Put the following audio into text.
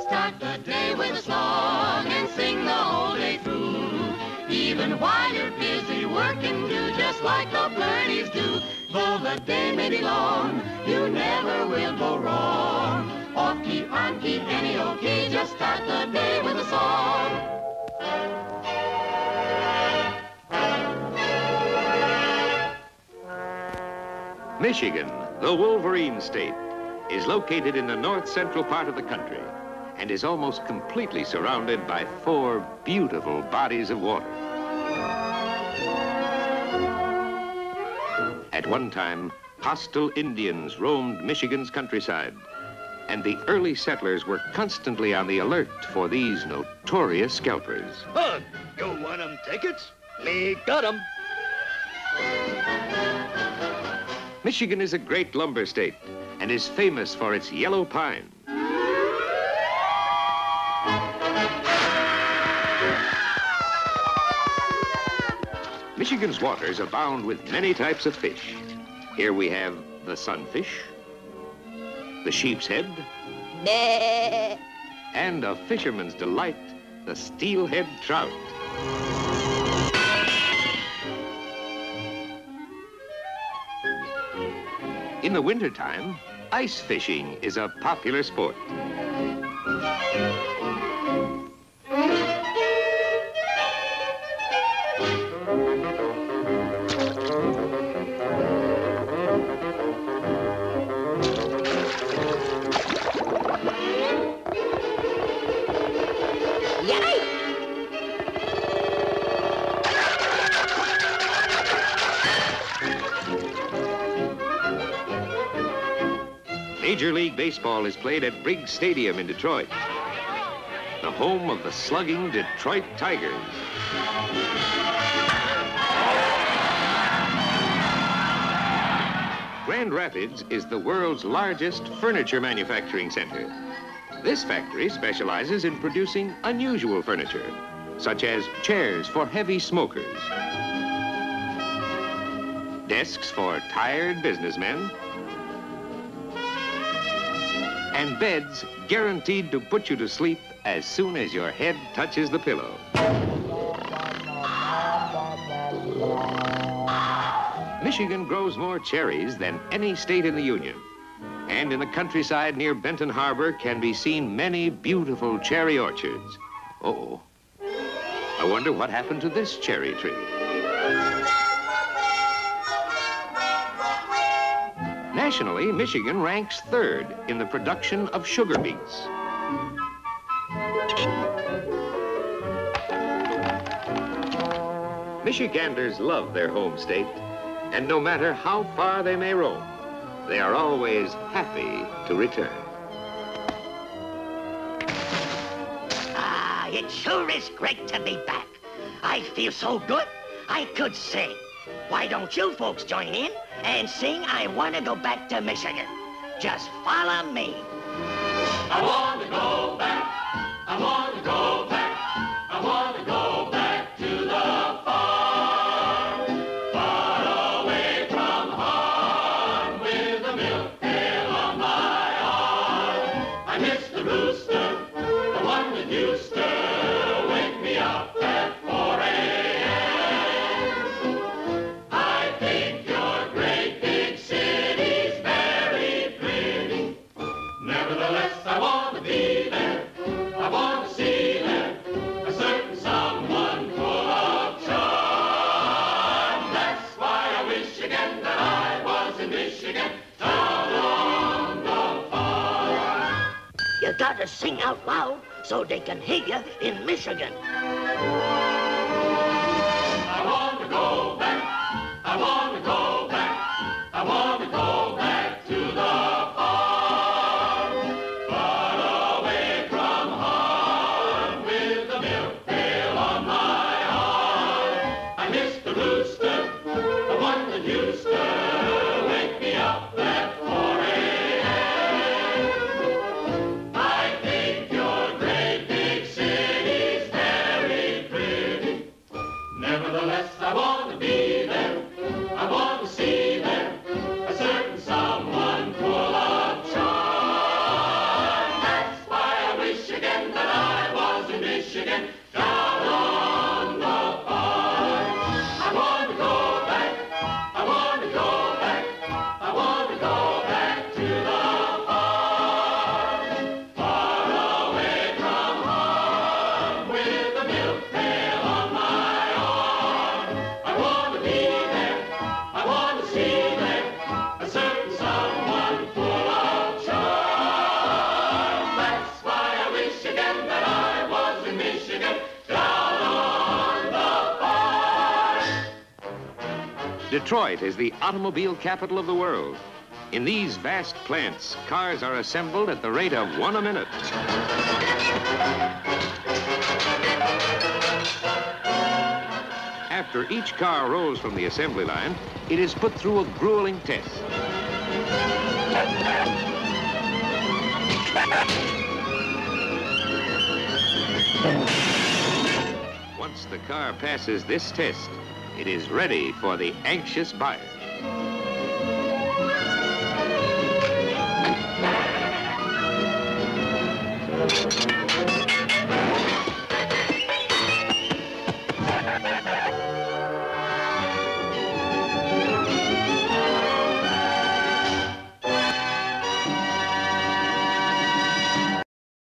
Start the day with a song and sing the whole day through. Even while you're busy working, do just like the birdies do. Though the day may be long, you never will go wrong. Off key, on key, any old key, just start the day with a song. Michigan, the Wolverine State, is located in the north-central part of the country and is almost completely surrounded by four beautiful bodies of water. At one time, hostile Indians roamed Michigan's countryside, and the early settlers were constantly on the alert for these notorious scalpers. Huh, you want 'em tickets? Me got 'em. Michigan is a great lumber state and is famous for its yellow pine. Michigan's waters abound with many types of fish. Here we have the sunfish, the sheep's head, and a fisherman's delight, the steelhead trout. In the wintertime, ice fishing is a popular sport. Major League Baseball is played at Briggs Stadium in Detroit, the home of the slugging Detroit Tigers. Grand Rapids is the world's largest furniture manufacturing center. This factory specializes in producing unusual furniture, such as chairs for heavy smokers, desks for tired businessmen, and beds guaranteed to put you to sleep as soon as your head touches the pillow. Michigan grows more cherries than any state in the Union. And in the countryside near Benton Harbor can be seen many beautiful cherry orchards. Uh-oh. I wonder what happened to this cherry tree. Nationally, Michigan ranks third in the production of sugar beets. Michiganders love their home state, and no matter how far they may roam, they are always happy to return. Ah, it sure is great to be back. I feel so good, I could sing. Why don't you folks join in and sing I Want to Go Back to Michigan? Just follow me. I want to go back. I want to go back. I want to go back to the farm, far away from harm, with a milk pail on my arm. I miss the rooster, the one that used to wake me up at 4 a.m. You gotta sing out loud so they can hear you in Michigan. I want to go back. I want to go back. I want to go back to the farm, far away from harm, with the milk pail on my arm. I miss the rooster, the one that used to wake me up at 4 a.m. See them, a certain someone full of charm. That's Detroit is the automobile capital of the world. In these vast plants, cars are assembled at the rate of 1 a minute. After each car rolls from the assembly line, it is put through a grueling test. Once the car passes this test, it is ready for the anxious buyer.